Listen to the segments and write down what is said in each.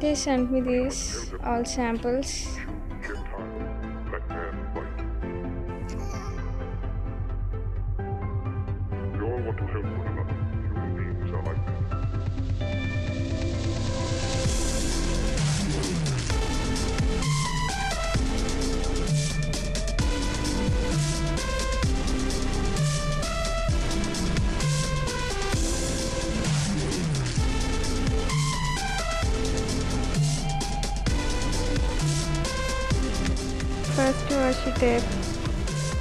They sent me these, all samples. First washi tape,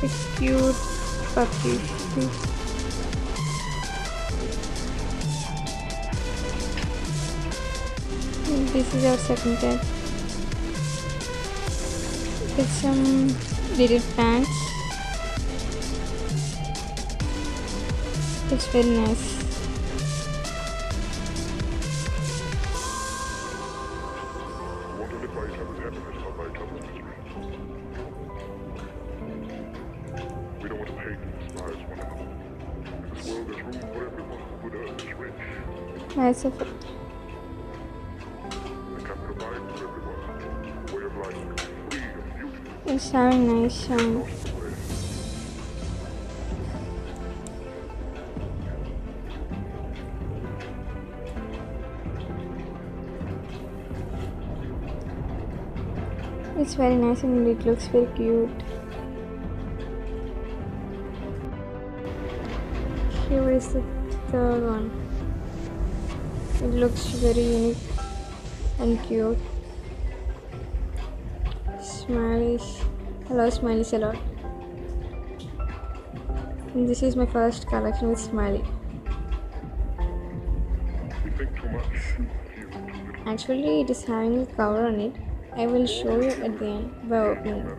it's cute puppy. This is our second tape. It's some little pants. It's very nice. Nice of it. It's very nice. It's very nice and it looks very cute. Here is the third one. It looks very unique and cute. Smileys. I love smileys a lot. And this is my first collection with smiley. You think too much. Actually, it is having a cover on it. I will show you at the end by opening it.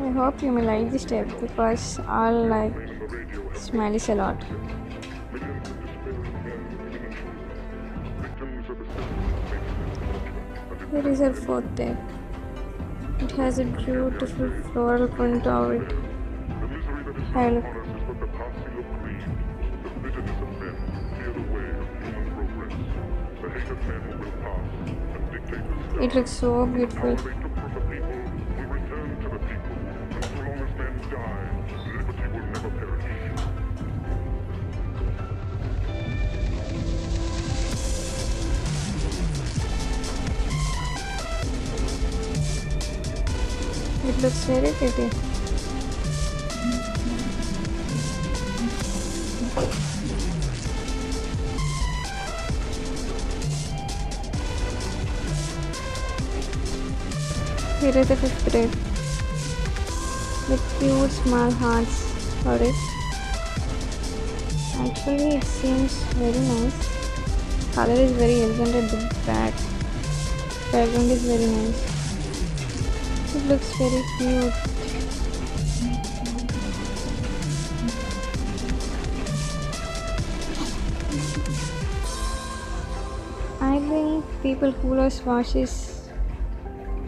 I hope you may like this tape because I like smileys a lot. Here is our fourth tape. It has a beautiful floral print over it. Hi, look. It looks so beautiful. It looks very pretty. Here is the fifth tape with cute small hearts for it. Actually, it seems very nice. The color is very elegant at the back. background is very nice. It looks very cute. I think people who love swashes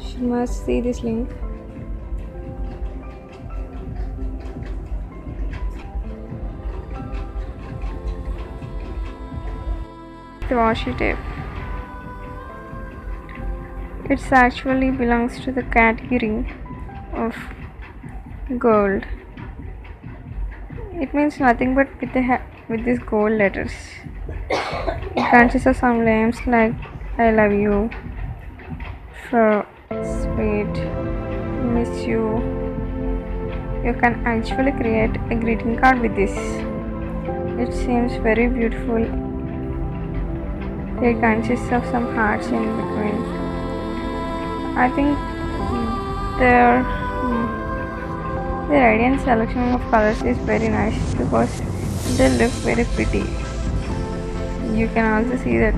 should must see this link. Washi tape. It's actually belongs to the category of gold. It means nothing but with these gold letters. It consists of some names like I love you, for sweet, miss you. You can actually create a greeting card with this. It seems very beautiful. It consists of some hearts in between. I think the radiant selection of colors is very nice because they look very pretty. You can also see that.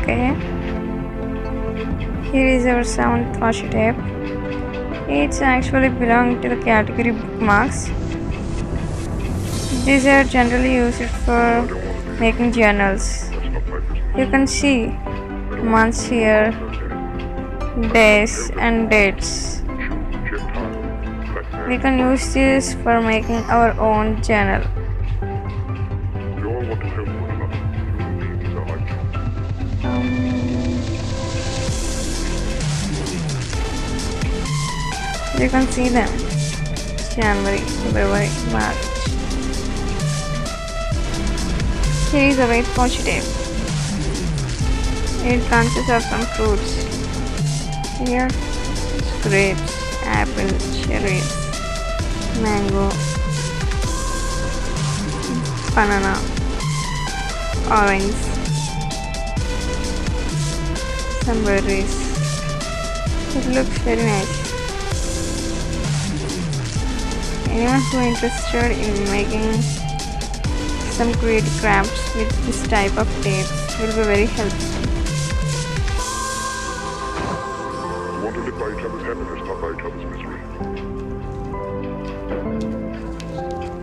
Okay. Here is our 7th washi tape. It's actually belong to the category bookmarks. These are generally used for making journals. You can see months here, days and dates. We can use this for making our own journal. You can see them. January, February, March. Here is a white washi tape. It consists of some fruits. Here, grapes, apple, cherries, mango, banana, orange, some berries. It looks very nice. Anyone who is interested in making some great crafts with this type of tapes will be very helpful. Wanted to buy each other's happiness, not by each other's misery.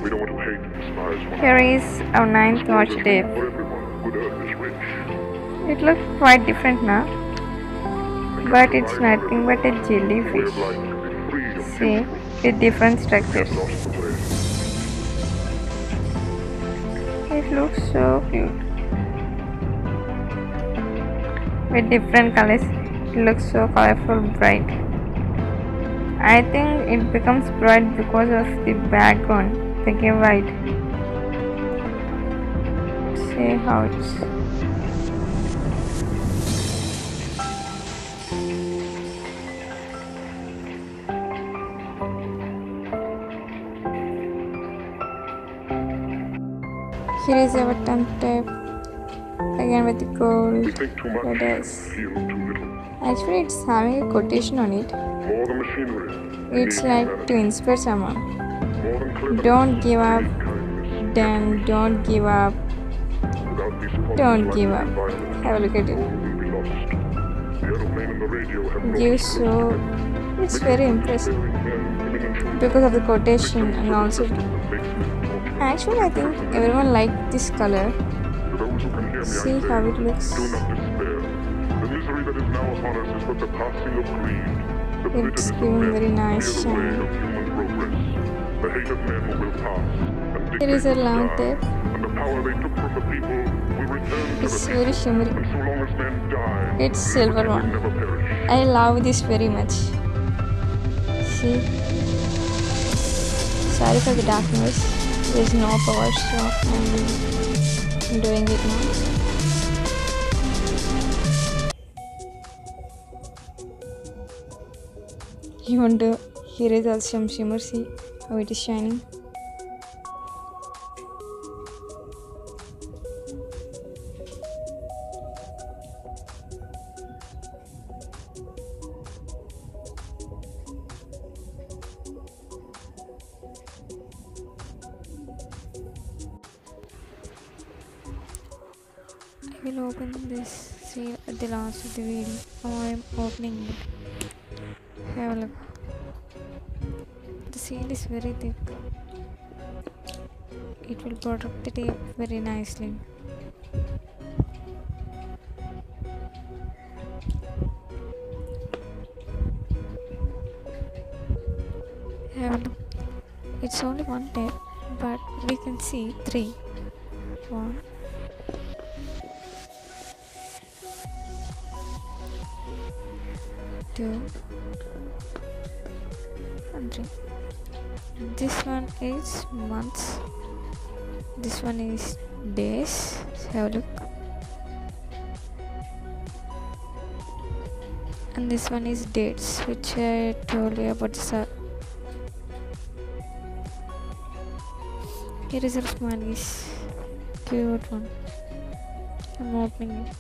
We don't want to hate and despise. Here is our 9th washi tape. It looks quite different now, but it's nothing but a jellyfish. See? With different structures. It looks so cute. With different colors, it looks so colorful, bright. I think it becomes bright because of the background, they give white. See how it's. Here is our 10th tape, again with the gold letters. Actually, it's having a quotation on it. It's like to inspire someone. Don't give up, then don't give up, don't give up. Have a look at it. You so it's very impressive because of the quotation and also. Actually, I think everyone liked this color. See how it looks. It's giving very nice shine. Here is a long tape. It's very shimmering. It's silver one. I love this very much. See. Sorry for the darkness. There's no power, so I'm doing it now. You want to hear it as some shimmer, see how it is shining. will open this seal at the last of the video. Now I am opening it. Have a look. The seal is very thick. It will protect the tape very nicely. Have a look. It's only one tape, but we can see three. One. Two. And three. This one is months. This one is days. Have a look. And this one is dates, which I told you about. Here is a small cute one. I'm opening it.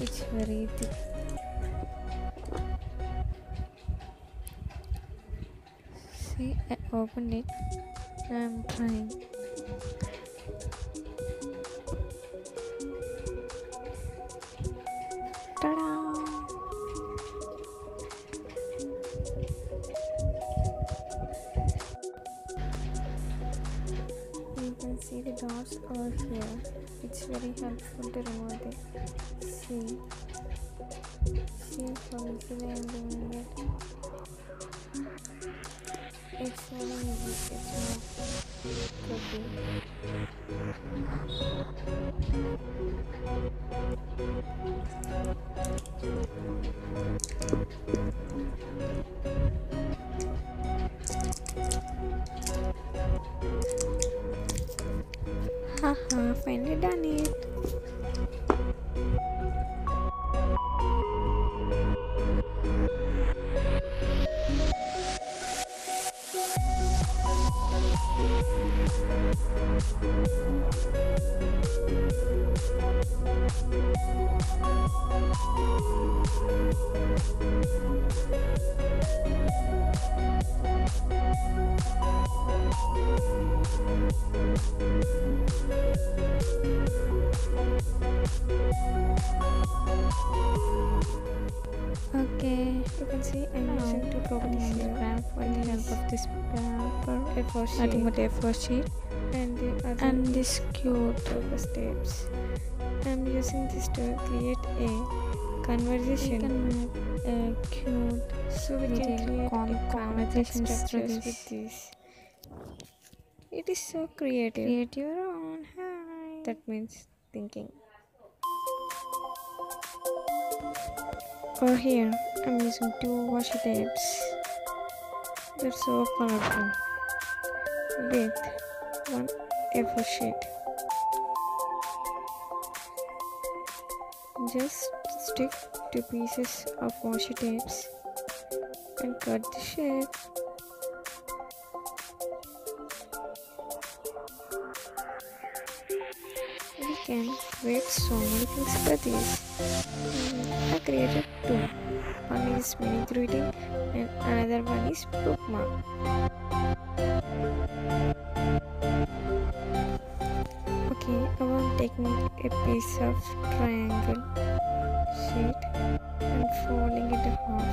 It's very thick. See, I opened it. I'm trying. Ta-da! You can see the dots over here. It's very helpful to remove the seal. Seal from the seal and remove it. It's very easy. It's not tricky. Haha, finally done it. Okay, you can see I'm using two properties here for the help of this paper, nothing but A4 sheet, and this cute focus tapes. I'm using this to create a conversation. We can make a cute, so we can create conversation structures with this. It is so creative. Create your own. Hi. That means thinking. Over here, I'm using two washi tapes. They're so colorful. With one A4 sheet. Just stick two pieces of washi tapes and cut the shape. We can create so many things for this. I created two. One is mini greeting and another one is bookmark. Okay, now I'm taking a piece of triangle sheet and folding it in half.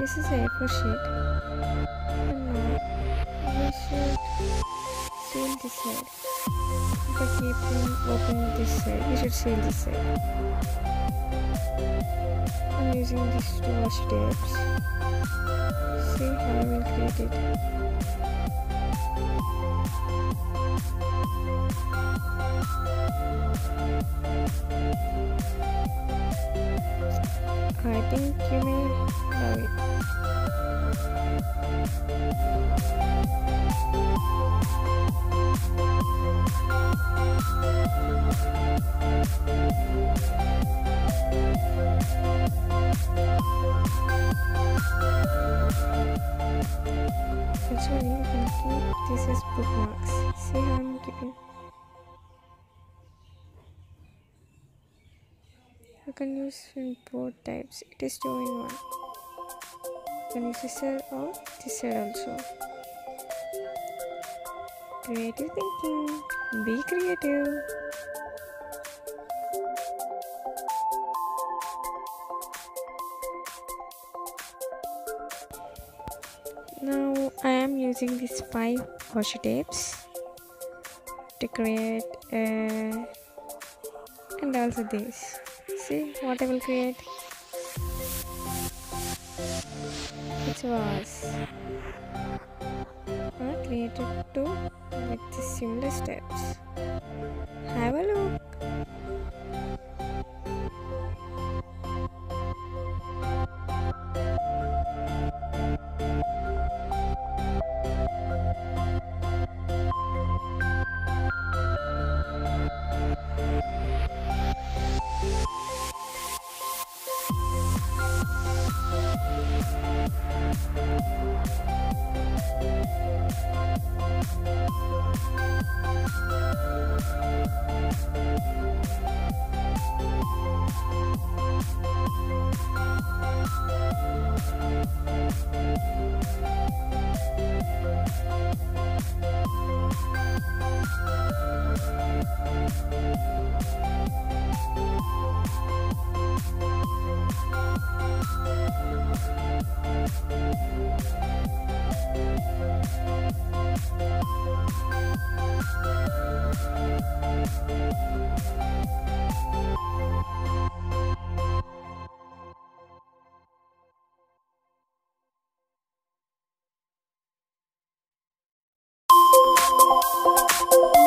This is a A4 sheet. And now we should seal this side. By keeping open this side, we should seal this side. I'm using these two washi tapes. See how I will create it. I think you may love it. Actually, you can keep this as bookmarks. See how I'm keeping. You can use in both types. It is 2 in 1. You can use this side or this side also. Creative thinking. Be creative. Now I am using these 5 washi tapes to create a, and also this. See what I will create. It was created two with the similar steps. Have a look.